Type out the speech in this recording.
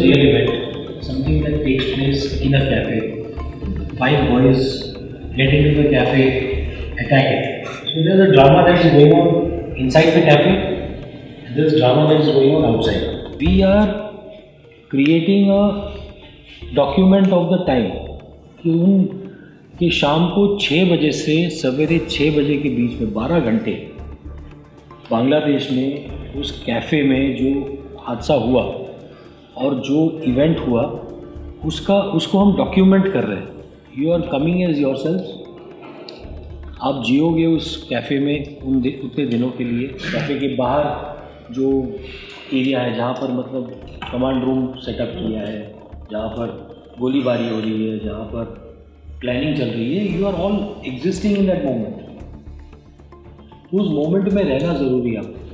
a real event, something that takes place in a cafe. Five boys get into the cafe, attack it. So there's a drama that is going on inside the cafe, and there's drama that is going on outside. We are creating a document of the time. कि शाम को 6 बजे से सवेरे 6 बजे के बीच में 12 घंटे बांग्लादेश में उस कैफ़े में जो हादसा हुआ और जो इवेंट हुआ उसको हम डॉक्यूमेंट कर रहे हैं। You are coming as yourself. आप जियोगे उस कैफ़े में उतने दिनों के लिए। कैफ़े के बाहर जो एरिया है जहाँ पर मतलब कमांड रूम सेटअप किया है, जहाँ पर गोलीबारी हो रही है, जहाँ पर प्लानिंग चल रही है, you are all existing in that moment. उस मोमेंट में रहना ज़रूरी है आपको।